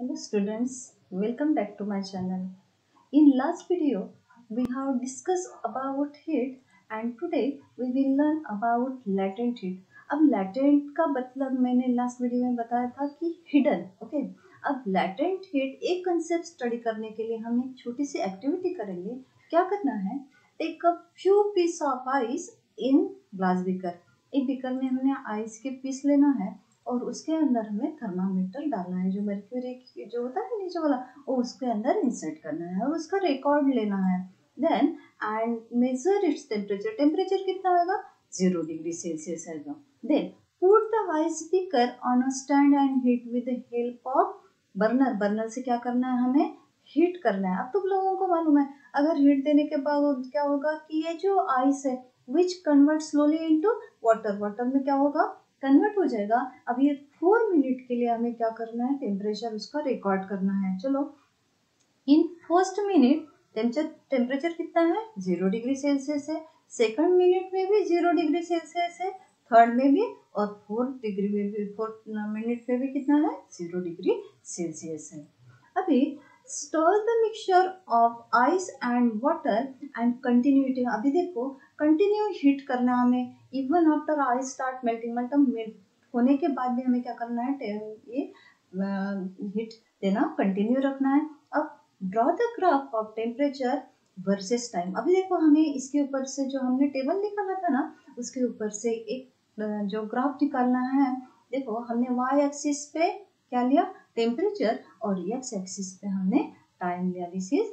Hello students, welcome back to my channel. In last video, we have discussed about heat and today we will learn about latent heat. अब latent का मतलब मैंने last video में बताया था कि hidden, okay? अब latent heat एक concept study करने के लिए हम एक छोटी सी activity करेंगे. क्या करना है? Take a few piece of ice in glass beaker. एक बीकर में हमने आइस के पीस लेना है और उसके अंदर हमें थर्मामीटर डालना है, जो मर्क्यूरी जो होता है नीचे वाला, वो उसके अंदर इंसर्ट करना है और उसका रिकॉर्ड लेना है. Then and measure its temperature. Temperature कितना आएगा? 0 डिग्री सेल्सियस आएगा. Then put the ice beaker on a stand and heat with the help of burner. Burner से क्या करना है? हमें हीट करना है. अब तुम लोगों को मालूम है, अगर हीट देने के बाद क्या होगा कि ये जो आइस है which converts slowly into water. Water में क्या होगा? कन्वर्ट हो जाएगा. अब ये 4 मिनट के लिए हमें क्या करना है? टेम्परेचर उसका रिकॉर्ड करना है. चलो, इन फर्स्ट मिनट टेम्परेचर कितना है? 0 डिग्री सेल्सियस है. सेकंड मिनट में भी 0 डिग्री सेल्सियस है. थर्ड में भी और फोर्थ मिनट में भी कितना है? 0 डिग्री सेल्सियस है. अभी stir the mixture of ice and water and continue. अभी देखो, कंटिन्यू हीट करना हमें even after ice start melting. मतलब मेल्ट होने के बाद भी हमें क्या करना है? ये हीट देना कंटिन्यू रखना है. अब draw the graph of temperature versus time. अभी देखो, हमें इसके ऊपर से जो हमने टेबल निकाला था ना, उसके ऊपर से एक जो ग्राफ निकालना है. देखो, हमने वाई एक्सिस पे क्या लिया? टेम्परेचर. और एक्स एक्सिस पे हमने टाइम लिया. This is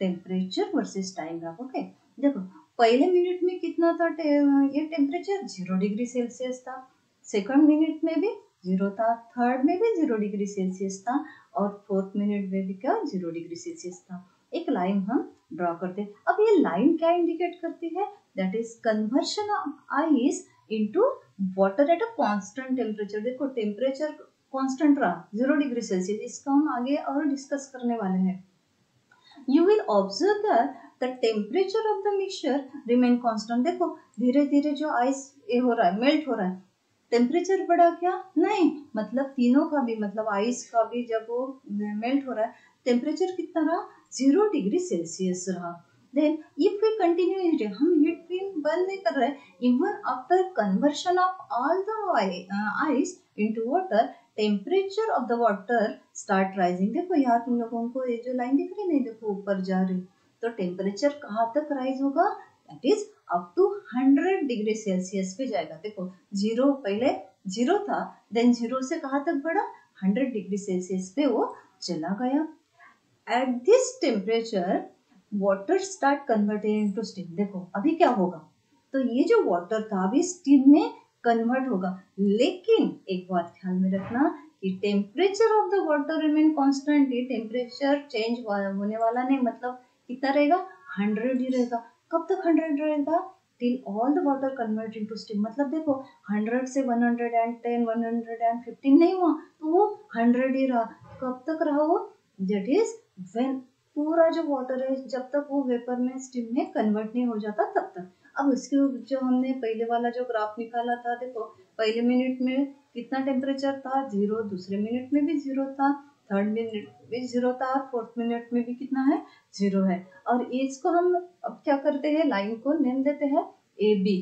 temperature versus time graph. Okay, देखो पहले मिनट में कितना था? ये टेम्परेचर 0 डिग्री सेल्सियस था. सेकंड मिनट में भी 0 था. थर्ड में भी 0 डिग्री सेल्सियस था और फोर्थ मिनट में भी क्या? 0 डिग्री सेल्सियस था. एक लाइन हम ड्रॉ करते हैं. अब ये लाइन क्या इंडिकेट करती है? That is conversion of ice into water at a constant temperature. देखो, टेम्परेचर कांस्टेंट रहा 0 डिग्री सेल्सियस. इसका हम आगे और डिस्कस करने वाले हैं. You will observe that the temperature of the mixture remain constant. देखो, धीरे धीरे जो आइस हो रहा है, मेल्ट हो रहा है, टेम्परेचर बढ़ा क्या? नहीं. मतलब तीनों का भी, मतलब आइस का भी, जब वो मेल्ट हो रहा है, टेम्परेचर कितना रहा? 0 डिग्री सेल्सियस रहा. Then if we continue heating, हम हीट बंद नहीं कर रहे, even after conversion of all the ice into water temperature of the water start rising. देखो यहाँ तुम लोगों को ये जो लाइन दिख रही है, देखो ऊपर जा रही, तो टेम्परेचर कहाँ तक राइज होगा? That is up to 100 degree Celsius पे जाएगा. देखो, 0 पहले 0 था, देन 0 से कहाँ तक बढ़ा? 100 डिग्री सेल्सियस पे वो चला गया. At this temperature water start converted into steam. देखो अभी क्या होगा? तो ये जो वाटर था अभी स्टीम में कन्वर्ट होगा. लेकिन एक बात ख्याल में रखना कि temperature of the water remain constant. ये टेम्परेचर चेंज होने वाला नहीं. मतलब कितना रहेगा? 100 ही रहेगा. कब तक 100 रहेगा? Till all the water convert into steam. मतलब देखो, 100 से 110 115 नहीं हुआ, तो वो 100 ही रहा. कब तक रहा वो? दैट इज व्हेन पूरा जो वाटर है, जब तक वो वेपर में स्टीम में कन्वर्ट नहीं हो जाता तब तक. अब उसके जो हमने पहले वाला जो ग्राफ निकाला था, देखो पहले मिनट में कितना टेम्परेचर था? 0. दूसरे मिनट में भी 0 था. थर्ड मिनट भी 0 था. फोर्थ मिनट में भी कितना है? 0 है. और इसको हम अब क्या करते हैं? लाइन को नेम देते हैं ए बी.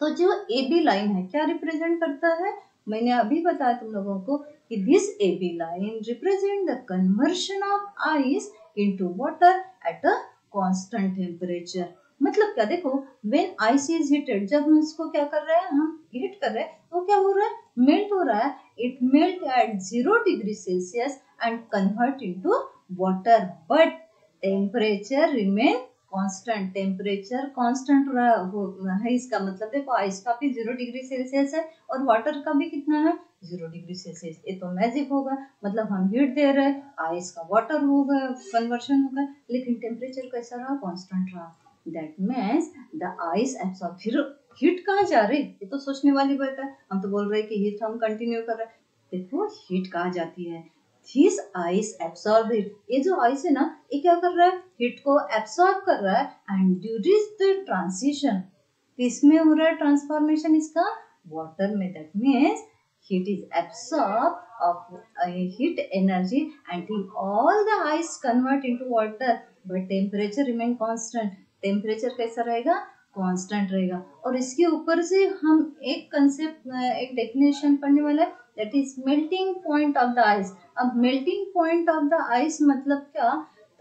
तो जो ए बी लाइन है क्या रिप्रेजेंट करता है? मैंने अभी बताया तुम लोगों को कि this A B line represent the conversion of ice into water at a constant temperature. मतलब क्या? देखो, व्हेन आइस इज हीटेड, जब हम इसको क्या कर रहे हैं? हम हीट कर रहे हैं, तो क्या हो रहा है? मेल्ट हो रहा है. It melt at 0 degree Celsius and convert into water. But temperature remain constant. Temperature constant रहा है. इसका मतलब देखो, आइस का भी 0 डिग्री सेल्सियस है और वाटर का भी कितना है? 0 डिग्री सेल्सियस. ये तो मैजिक होगा. मतलब हम हीट दे रहे हैं, आइस का वाटर होगा, कन्वर्शन होगा, लेकिन टेम्परेचर कैसा रहा? कांस्टेंट रहा. That means the ice absorb. Heat कहाँ जा रही? ये तो सोचने वाली बात है. हम तो बोल रहे हैं कि हीट हम कंटिन्यू कर रहे हैं. देखो हीट कहाँ जाती है? This ice absorb it. ये जो आइस है ना, ये क्या कर रहा है? हीट को absorb कर रहा है. And during the transition, इसमें हो रहा है ट्रांसफॉर्मेशन इसका वाटर में. That means Heat is absorbed of heat energy until all the ice convert into water, but temperature remain constant. Temperature कैसा रहेगा? Constant रहेगा. और इसके ऊपर से हम एक concept, एक definition पढ़ने वाला है, that is melting point of the ice. अब melting point of the ice मतलब क्या?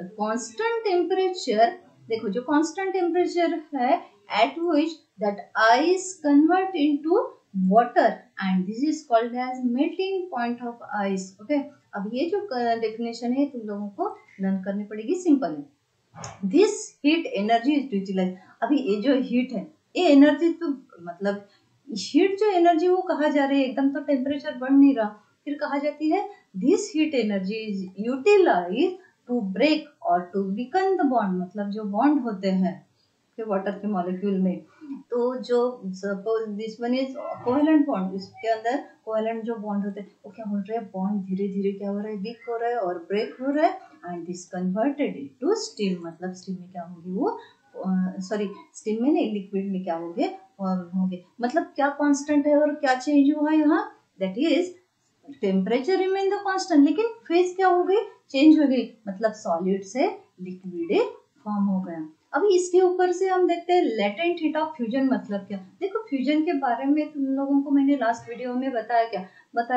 The constant temperature, देखो जो constant temperature है at which that ice convert into water and this is called as melting point of ice. Okay, अब ये जो definition है तुम लोगों को learn करनी पड़ेगी. सिंपल है. This heat energy is utilized. अभी ये जो heat है ये energy तो मतलब heat जो energy वो कहा जा रही है, एकदम तो temperature बढ़ नहीं रहा, फिर कहा जाती है this heat energy is utilized to break or to weaken the bond. मतलब जो bond होते हैं वाटर के मॉलिक्यूल में, तो जो suppose this one is covalent bond, इसके अंदर कोहेलेंट जो बॉन्ड होते हैं वो क्या हो रहा है, बॉन्ड धीरे धीरे क्या हो रहा है, वीक हो रहा है और ब्रेक हो रहा है and this converted into steam. मतलब स्टीम में क्या होगी वो, सॉरी स्टीम में नहीं, लिक्विड में क्या होंगे होंगे. मतलब क्या कांस्टेंट है और क्या चेंज हुआ यहाँ, that is temperature remain the constant लेकिन फेज क्या हो गई, चेंज हो गई. मतलब सॉलिड से लिक्विड फॉर्म हो गया. अभी इसके ऊपर से हम देखते हैं लेटेंट हीट ऑफ फ्यूजन मतलब क्या. देखो फ्यूजन के बारे में तुम लोगों को मैंने लास्ट वीडियो में बताया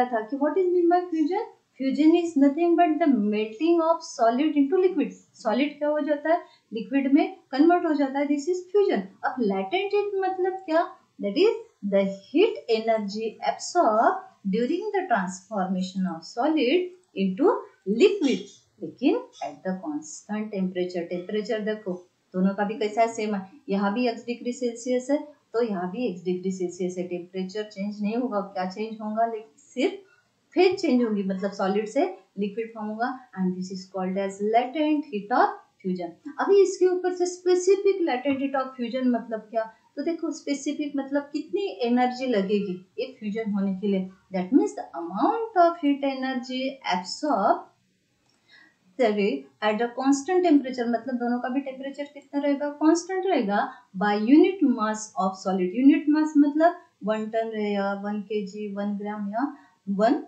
था कि what is mean by fusion. Fusion is nothing but the melting of solid into liquid. Solid क्या हो जाता है, लिक्विड में कन्वर्ट हो जाता है, दिस इज फ्यूजन. अब लेटेंट हीट मतलब क्या, that is the heat energy absorb during the transformation of solid into liquid, लेकिन at the constant temperature. Temperature देखो दोनों का भी कैसा है, सेम है. यहाँ भी x डिग्री सेल्सियस है तो यहाँ भी x डिग्री सेल्सियस है. टेम्परेचर चेंज नहीं होगा, क्या चेंज होगा, सिर्फ फेज चेंज होगी. मतलब सॉलिड से लिक्विड फॉर्म होगा and this is called as latent heat of fusion. अभी इसके ऊपर से specific latent heat of fusion मतलब क्या, तो देखो स्पेसिफिक मतलब कितनी एनर्जी लगेगी एक फ्यूजन होने के लिए, that means the amount of heat energy absorb at a constant temperature. मतलब दोनों का भी टेम्परेचर कितना रहेगा, कांस्टेंट रहेगा, by unit mass of solid. Unit mass मतलब 1 टन या 1 केजी, 1 ग्राम या 1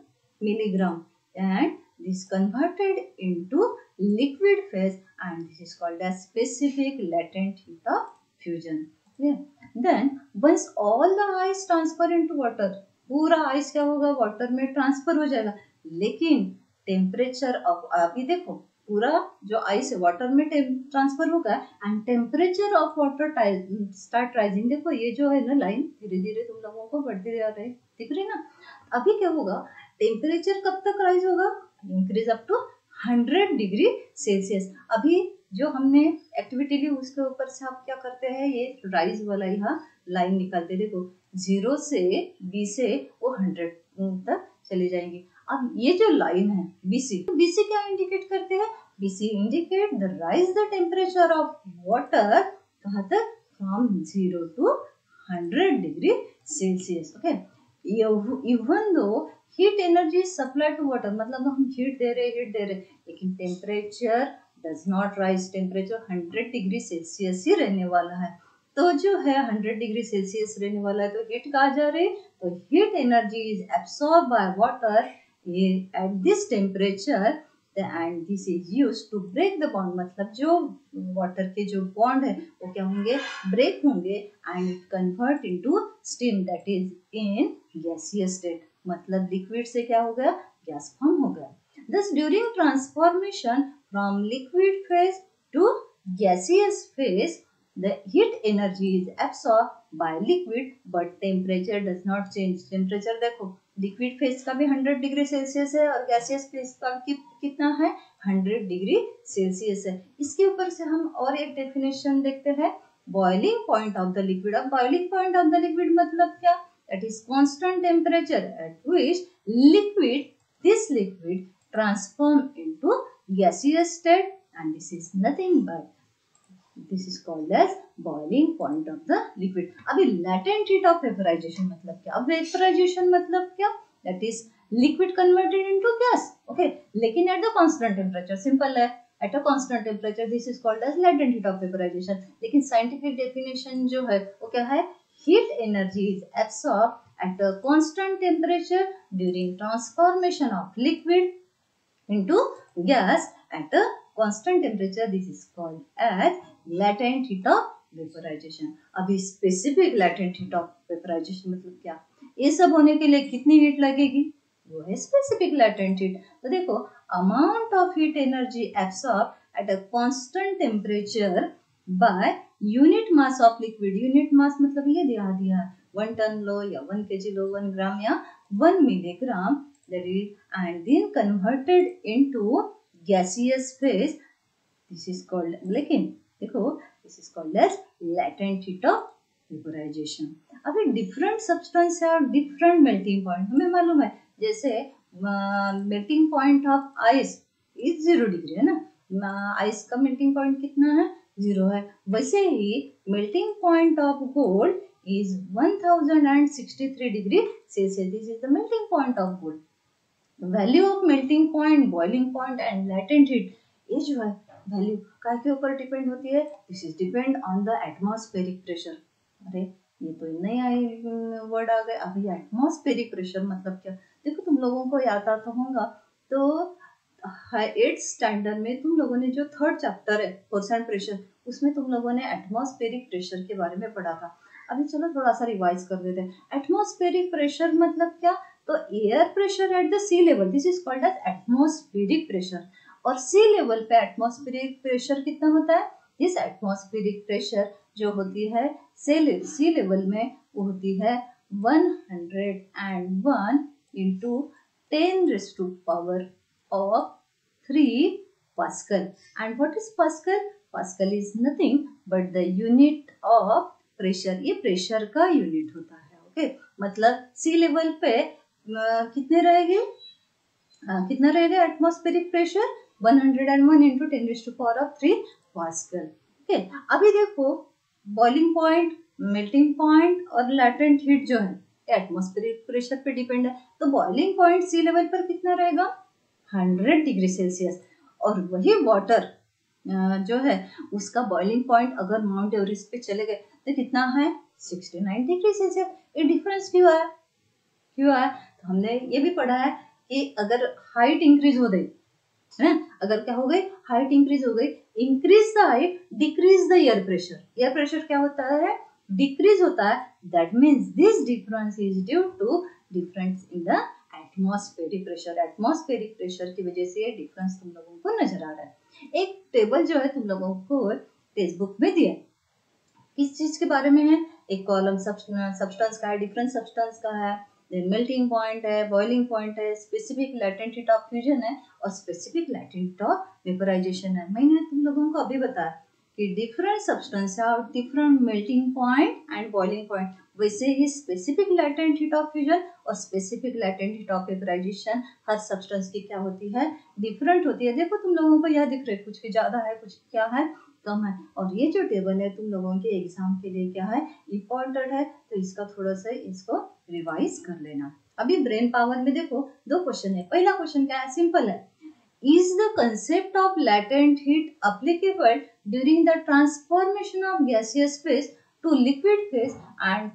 milligram and this converted into liquid phase and this is called as specific latent heat of fusion. Then once all the ice transfer into water, पूरा ice क्या होगा, water में transfer हो जाएगा, लेकिन temperature of, अभी देखो पूरा जो आइस वाटर में ट्रांसफर होगा and temperature of water start rising. देखो ये जो है ना लाइन धीरे धीरे तुम लोगों को बढ़ती जा रही है, दिख रही ना. अभी क्या होगा, टेम्परेचर कब तक राइज होगा, increase up to 100 degree Celsius. अभी जो हमने एक्टिविटी ली उसके ऊपर से आप क्या करते हैं, ये राइज वाला यहाँ लाइन निकालते, देखो 0 से 20 से वो 100 तक चली जाएंगी. अब ये जो लाइन है बीसी क्या इंडिकेट करते हैं, BC indicate the rise the temperature of water कहाँ तक, from 0 to 100 degree Celsius. Okay, even though heat energy supply to water, मतलब हम हीट दे रहे लेकिन temperature does not rise. Temperature 100 degree Celsius ही रहने वाला है, तो जो है 100 डिग्री सेल्सियस रहने वाला है, तो हीट कहा जा रही है, तो heat energy is absorb by water at this temperature and this is used to break the bond. मतलब जो वाटर के जो बॉन्ड है वो क्या होंगे, ब्रेक होंगे and convert into steam that is in gaseous state. मतलब लिक्विड से क्या हो गया, गैस फॉर्म हो गया. Thus during transformation from liquid phase to gaseous phase the heat energy is absorbed by liquid but temperature does not change. Temperature देखो liquid phase का भी 100 डिग्री सेल्सियस है और गैसियस फेज का कितना है, 100 डिग्री सेल्सियस है. इसके ऊपर से हम और एक डेफिनेशन देखते हैं, boiling point of the liquid. अब boiling point of the liquid मतलब क्या, that is constant temperature at which this liquid transform into gaseous state and this is nothing but this is called as boiling point of the liquid. अभी latent heat of vaporization मतलब क्या, अब vaporization मतलब क्या, that is liquid converted into gas. Okay, लेकिन at the constant temperature, simple है, at a constant temperature this is called as latent heat of vaporization. लेकिन scientific definition जो है वो क्या है, heat energy is absorb at a constant temperature during transformation of liquid into gas at a constant temperature. This is called as latent heat of vaporization. अभी specific latent heat of vaporization मतलब क्या, ये सब होने के लिए कितनी heat लगेगी, वो है स्पेसिफिक लैटेंट हीट. तो देखो amount of heat energy absorb at a constant temperature by unit mass of liquid. Unit mass मतलब ये दिया 1 टन लो या 1 kg लो, 1 ग्राम या 1 milligram, that is, and then converted into gaseous phase. This is called, लेकिन देखो this is called as latent heat of vaporization. अब different substance है और different melting point हमें मालूम है. जैसे melting point of ice is 0 degree है ना, ice का melting point कितना है, 0 है. वैसे ही melting point of gold is 1063 degree Celsius. this is the melting point of gold. value of melting point, boiling point and latent heat, ये जो है वैल्यू काय के ऊपर डिपेंड होती है, this is depend on the atmospheric pressure. अरे ये तो नया वर्ड आ गए. अभी एटमॉस्फेरिक प्रेशर मतलब क्या, देखो तुम लोगों को याद आता होगा. तो 8th स्टैंडर्ड में तुम लोगों ने जो 3rd चैप्टर है फोर्स एंड प्रेशर, उसमें तुम लोगों ने एटमॉस्फेरिक प्रेशर के बारे में पढ़ा था. अभी चलो थोड़ा सा रिवाइज कर देते हैं. एटमॉस्फेरिक प्रेशर मतलब क्या, तो air pressure at the sea level, this is called as atmospheric pressure. और सी लेवल पे एटमॉस्फेरिक प्रेशर कितना होता है, इस एटमॉस्फेरिक प्रेशर जो होती है सी लेवल में वो होती है 101 × 10³ pascal. And what is pascal, pascal is nothing but the unit of pressure, ये प्रेशर का यूनिट होता है. ओके मतलब सी लेवल पे कितने रहेंगे, कितना रहेगा एटमॉस्फेरिक प्रेशर, 101 × 10³ पास्कल. ठीक है. अभी देखो बॉइलिंग पॉइंट, मेल्टिंग पॉइंट और लैटेंट हीट जो है एटमॉस्फेरिक प्रेशर पे डिपेंड है. तो बॉइलिंग पॉइंट सी लेवल पर कितना रहेगा, 100 डिग्री सेल्सियस. और वही वाटर जो है उसका बॉइलिंग पॉइंट अगर माउंट एवरेस्ट पे चले गए तो कितना है, 69 डिग्री सेल्सियस. ये डिफरेंस क्यों आया, तो हमने ये भी पढ़ा है कि अगर हाइट इंक्रीज हो गई है ना, अगर क्या हो गई, हाइट इंक्रीज हो गई, increase the height decrease the air pressure. Air pressure क्या होता है, डिक्रीज होता है. That means this difference is due to difference in the atmospheric pressure. Atmospheric pressure की वजह से ये डिफरेंस तुम लोगों को नजर आ रहा है. एक टेबल जो है तुम लोगों को टेक्स्ट बुक में दिया, किस चीज के बारे में है, एक कॉलम सब्सटेंस का है, डिफरेंट सब्सटेंस का है, मेल्टिंग पॉइंट है, बॉइलिंग पॉइंट है, specific latent heat of fusion है और specific latent heat of vaporization है. मैंने तुम लोगों को अभी बताया कि डिफरेंट सब्सटेंस है और different melting point and boiling point. वैसे ही specific latent heat of fusion और specific latent heat of vaporization हर सब्सटेंस की क्या होती है, डिफरेंट होती है. देखो तुम लोगों को यह दिख रहा है, कुछ की ज्यादा है, कुछ क्या है, कम है. और ये जो टेबल है तुम लोगों के एग्जाम के लिए क्या है, इम्पोर्टेंट है, तो इसका थोड़ा सा इसको रिवाइज कर लेना. अभी ब्रेन पावर में देखो 2 क्वेश्चन है. पहला क्वेश्चन क्या है, सिंपल है, is the concept of latent heat applicable during the transformation of gaseous phase to liquid phase and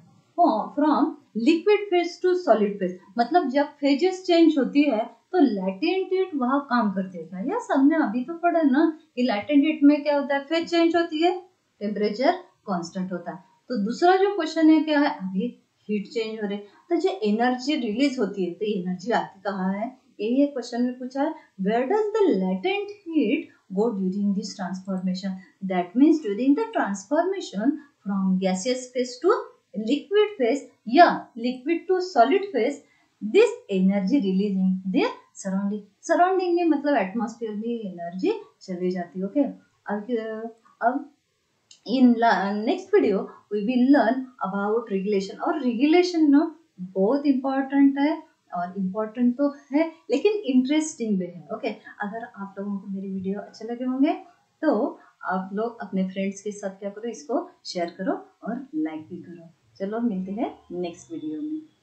from liquid phase to solid phase. मतलब जब फेजेस चेंज होती है तो लैटेंट हीट वहाँ काम कर देगा. या सबने अभी तो पढ़ा ना कि लैटेंट हीट में क्या होता है, फेज चेंज होती है, टेम्परेचर कांस्टेंट होता है. तो दूसरा जो क्वेश्चन है क्या है, अभी हीट चेंज हो रही है तो जो एनर्जी रिलीज होती है, तो एनर्जी आती कहाँ है, यही एक क्वेश्चन में पूछा है. Where does the latent heat go during this transformation, that means during the transformation from gaseous phase to liquid phase या liquid to solid phase, this energy releasing their surrounding. Surrounding में मतलब atmosphere में energy चली जाती है. Okay अब in next video we will learn about regulation. और regulation ना बहुत इम्पोर्टेंट है, और इम्पोर्टेंट तो है लेकिन इंटरेस्टिंग भी है. ओके अगर आप लोगों को मेरी वीडियो अच्छे लगे होंगे तो आप लोग अपने फ्रेंड्स के साथ क्या करो, इसको शेयर करो और लाइक भी करो. चलो मिलते हैं नेक्स्ट वीडियो में.